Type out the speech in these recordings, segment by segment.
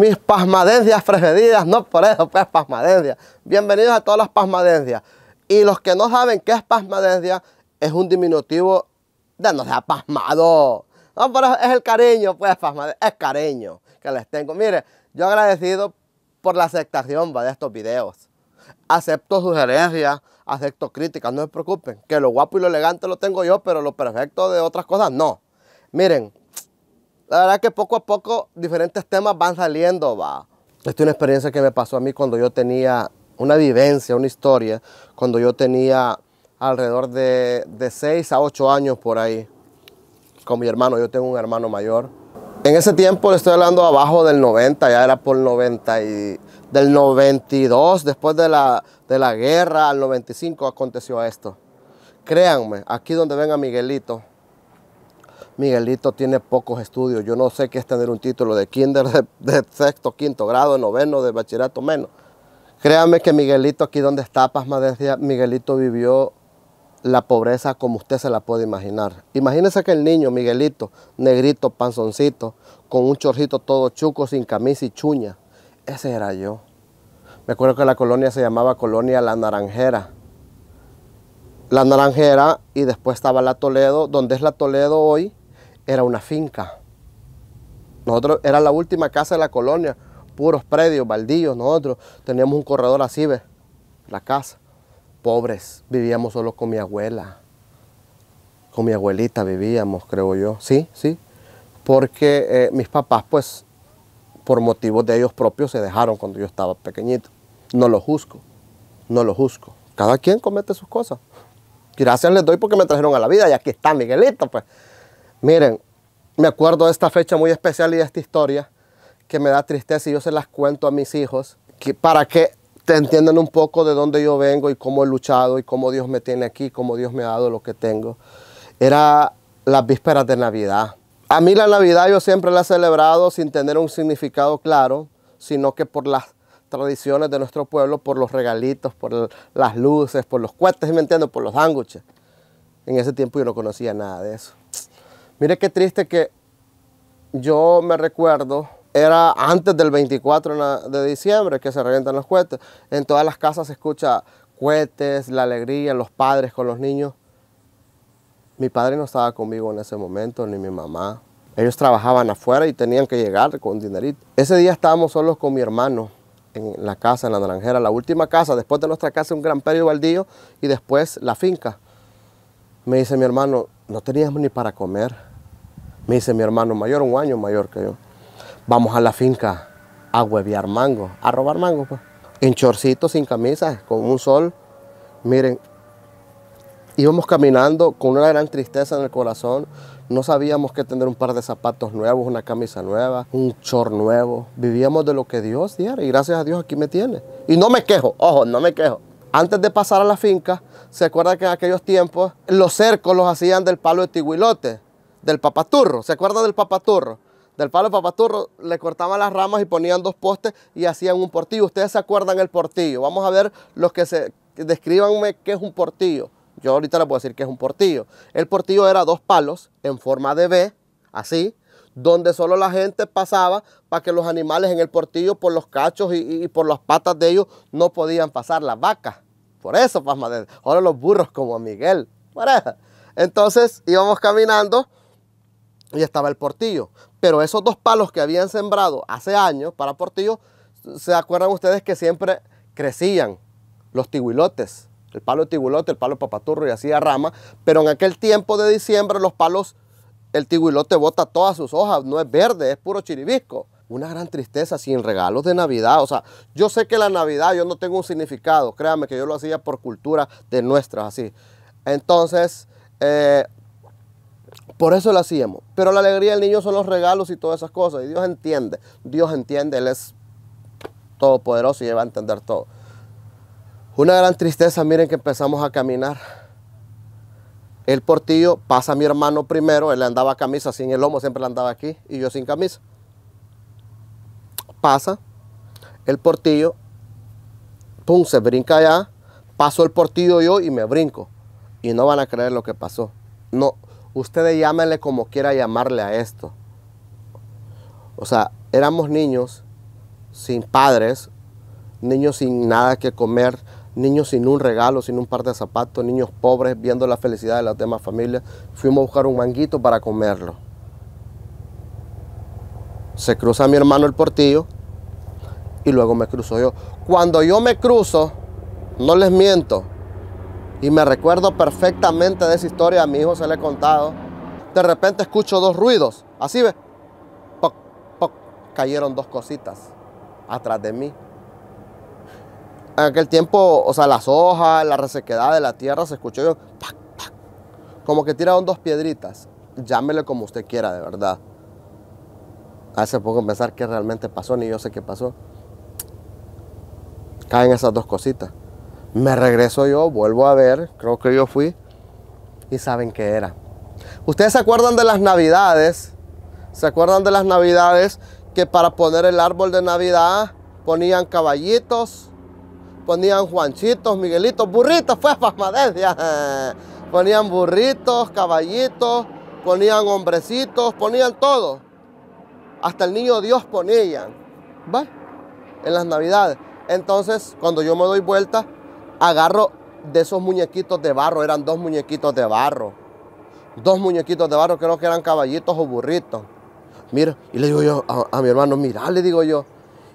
Mis pasmadencias preferidas, no por eso, pues pasmadencia. Bienvenidos a todas las pasmadencias. Y los que no saben qué es pasmadencia, es un diminutivo de no sea pasmado. No, por eso es el cariño, pues pasmadencia, es cariño que les tengo. Mire, yo agradecido por la aceptación de estos videos. Acepto sugerencias, acepto críticas, no se preocupen, que lo guapo y lo elegante lo tengo yo, pero lo perfecto de otras cosas no. Miren, la verdad es que poco a poco diferentes temas van saliendo, va. Esta es una experiencia que me pasó a mí cuando yo tenía una vivencia, una historia, cuando yo tenía alrededor de 6 a 8 años por ahí, con mi hermano. Yo tengo un hermano mayor. En ese tiempo, le estoy hablando abajo del 90, ya era por 90 y... Del 92, después de la guerra, al 95 aconteció esto. Créanme, aquí donde ven a Miguelito, Miguelito tiene pocos estudios. Yo no sé qué es tener un título de kinder, de sexto, quinto grado, noveno, de bachillerato, menos. Créanme que Miguelito, aquí donde está pasmadencia, Miguelito vivió la pobreza como usted se la puede imaginar. Imagínese que el niño, Miguelito, negrito, panzoncito, con un chorcito todo chuco, sin camisa y chuña. Ese era yo. Me acuerdo que la colonia se llamaba Colonia La Naranjera. La Naranjera, y después estaba La Toledo. Donde es La Toledo hoy, era una finca. Nosotros, era la última casa de la colonia. Puros predios, baldíos. Nosotros teníamos un corredor así, ¿ves? La casa. Pobres. Vivíamos solo con mi abuela. Con mi abuelita vivíamos, creo yo. Sí, sí. Porque mis papás, pues... por motivos de ellos propios se dejaron cuando yo estaba pequeñito. No lo juzgo, no lo juzgo. Cada quien comete sus cosas. Gracias les doy porque me trajeron a la vida y aquí está Miguelito, pues. Miren, me acuerdo de esta fecha muy especial y de esta historia que me da tristeza y yo se las cuento a mis hijos para que te entiendan un poco de dónde yo vengo y cómo he luchado y cómo Dios me tiene aquí, cómo Dios me ha dado lo que tengo. Era las vísperas de Navidad. A mí la Navidad yo siempre la he celebrado sin tener un significado claro, sino que por las tradiciones de nuestro pueblo, por los regalitos, por las luces, por los cohetes, ¿sí me entiendes? Por los sándwiches. En ese tiempo yo no conocía nada de eso. Mire qué triste que yo me recuerdo, era antes del 24 de diciembre que se revientan los cohetes. En todas las casas se escucha cohetes, la alegría, los padres con los niños. Mi padre no estaba conmigo en ese momento, ni mi mamá. Ellos trabajaban afuera y tenían que llegar con dinerito. Ese día estábamos solos con mi hermano en la casa, en La Naranjera, la última casa. Después de nuestra casa, un gran predio baldío y después la finca. Me dice mi hermano, no teníamos ni para comer. Me dice mi hermano mayor, un año mayor que yo. Vamos a la finca a huevear mango, a robar mango, pues. En chorcitos, sin camisas, con un sol. Miren. Íbamos caminando con una gran tristeza en el corazón. No sabíamos qué tener un par de zapatos nuevos, una camisa nueva, un short nuevo. Vivíamos de lo que Dios diera y gracias a Dios aquí me tiene. Y no me quejo, ojo, no me quejo. Antes de pasar a la finca, se acuerda que en aquellos tiempos los cercos los hacían del palo de tiguilote, del papaturro. ¿Se acuerda del papaturro? Del palo de papaturro le cortaban las ramas y ponían dos postes y hacían un portillo. Ustedes se acuerdan el portillo. Vamos a ver los que se... Descríbanme qué es un portillo. Yo ahorita le puedo decir que es un portillo. El portillo era dos palos en forma de V, así, donde solo la gente pasaba para que los animales en el portillo, por los cachos y por las patas de ellos, no podían pasar las vacas. Por eso, pasmadencia. Ahora los burros como a Miguel. Por eso. Entonces íbamos caminando y estaba el portillo. Pero esos dos palos que habían sembrado hace años para portillo, ¿se acuerdan ustedes que siempre crecían los tiguilotes? El palo de tiguilote, el palo de papaturro y hacía rama. Pero en aquel tiempo de diciembre los palos, el tiguilote bota todas sus hojas, no es verde, es puro chiribisco. Una gran tristeza sin regalos de Navidad. O sea, yo sé que la Navidad yo no tengo un significado, créanme que yo lo hacía por cultura de nuestras, así. Entonces, por eso lo hacíamos. Pero la alegría del niño son los regalos y todas esas cosas. Y Dios entiende, Él es todopoderoso y Él va a entender todo. Una gran tristeza, miren que empezamos a caminar. El portillo pasa a mi hermano primero, él andaba camisa sin el lomo, siempre andaba aquí y yo sin camisa. Pasa el portillo, pum, se brinca allá, paso el portillo yo y me brinco. Y no van a creer lo que pasó. No, ustedes llámenle como quiera llamarle a esto. O sea, éramos niños sin padres, niños sin nada que comer, niños sin un regalo, sin un par de zapatos, niños pobres viendo la felicidad de las demás familias. Fuimos a buscar un manguito para comerlo. Se cruza mi hermano el portillo y luego me cruzo yo. Cuando yo me cruzo, no les miento, y me recuerdo perfectamente de esa historia, a mi hijo se le he contado, de repente escucho dos ruidos, así ve, poc, poc, cayeron dos cositas atrás de mí. En aquel tiempo, o sea, las hojas, la resequedad de la tierra, se escuchó yo, pac, pac, como que tiraron dos piedritas. Llámele como usted quiera, de verdad. Hace poco pensar qué realmente pasó, ni yo sé qué pasó. Caen esas dos cositas. Me regreso yo, vuelvo a ver, creo que yo fui, y saben qué era. ¿Ustedes se acuerdan de las Navidades? ¿Se acuerdan de las Navidades que para poner el árbol de Navidad ponían caballitos, ponían Juanchitos, Miguelitos, burritos, fue pasmadecia? Ponían burritos, caballitos, ponían hombrecitos, ponían todo. Hasta el niño Dios ponían, ¿va? En las Navidades. Entonces, cuando yo me doy vuelta, agarro de esos muñequitos de barro. Eran dos muñequitos de barro. Dos muñequitos de barro, creo que eran caballitos o burritos. Mira, y le digo yo a mi hermano, mira, le digo yo.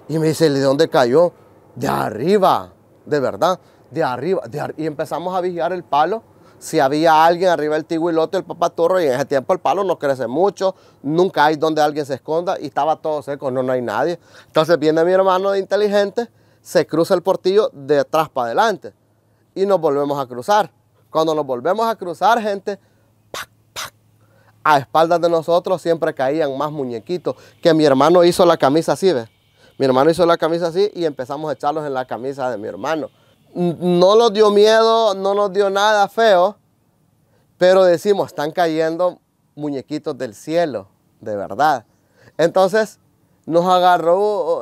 Y me dice, ¿de dónde cayó? De arriba, de verdad, de arriba. Y empezamos a vigiar el palo. Si había alguien arriba del tigüilote, el papaturro, y en ese tiempo el palo no crece mucho, nunca hay donde alguien se esconda, y estaba todo seco, no hay nadie. Entonces viene mi hermano de inteligente, se cruza el portillo de atrás para adelante, y nos volvemos a cruzar. Cuando nos volvemos a cruzar, gente, ¡pac, pac! A espaldas de nosotros siempre caían más muñequitos, que mi hermano hizo la camisa así, ¿ves? Mi hermano hizo la camisa así, y empezamos a echarlos en la camisa de mi hermano. No nos dio miedo, no nos dio nada feo, pero decimos, están cayendo muñequitos del cielo, de verdad. Entonces los agarró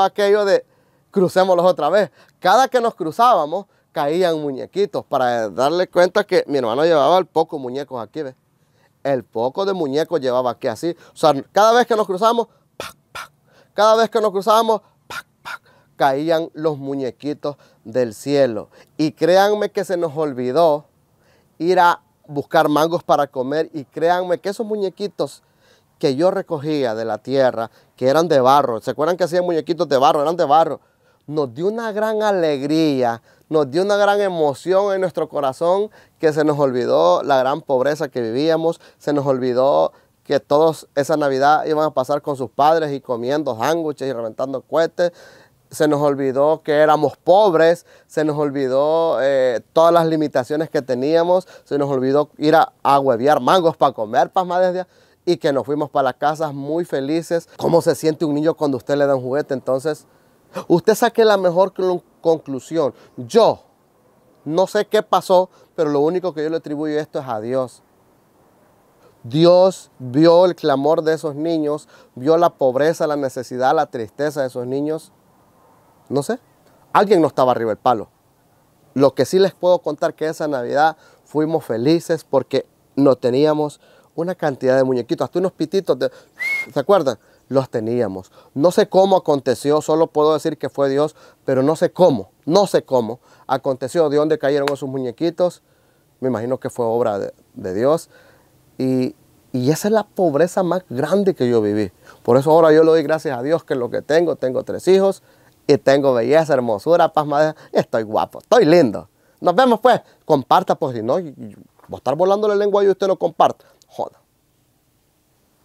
aquello de crucémoslos otra vez. Cada que nos cruzábamos, caían muñequitos, para darle cuenta que mi hermano llevaba el poco de muñecos aquí, ¿ves? El poco de muñecos llevaba aquí así. O sea, cada vez que nos cruzamos, ¡pac, pac! Cada vez que nos cruzamos, caían los muñequitos del cielo. Y créanme que se nos olvidó ir a buscar mangos para comer, y créanme que esos muñequitos que yo recogía de la tierra, que eran de barro, ¿se acuerdan que hacían muñequitos de barro? Eran de barro. Nos dio una gran alegría, nos dio una gran emoción en nuestro corazón, que se nos olvidó la gran pobreza que vivíamos, se nos olvidó que todos esa Navidad iban a pasar con sus padres y comiendo sándwiches y reventando cohetes. Se nos olvidó que éramos pobres, se nos olvidó todas las limitaciones que teníamos, se nos olvidó ir a huevear mangos para comer, pasmadecia, y que nos fuimos para las casas muy felices. ¿Cómo se siente un niño cuando usted le da un juguete? Entonces, usted saque la mejor conclusión. Yo no sé qué pasó, pero lo único que yo le atribuyo esto es a Dios. Dios vio el clamor de esos niños, vio la pobreza, la necesidad, la tristeza de esos niños. No sé, alguien no estaba arriba del palo. Lo que sí les puedo contar que esa Navidad fuimos felices porque no teníamos una cantidad de muñequitos, hasta unos pititos, ¿se acuerdan? Los teníamos. No sé cómo aconteció, solo puedo decir que fue Dios, pero no sé cómo aconteció, de dónde cayeron esos muñequitos. Me imagino que fue obra de Dios. Y esa es la pobreza más grande que yo viví. Por eso ahora yo le doy gracias a Dios que lo que tengo 3 hijos, y tengo belleza, hermosura, pasmadera. Estoy guapo, estoy lindo. Nos vemos pues. Comparta, pues si no, va a estar volando la lengua y usted no comparte. Joda.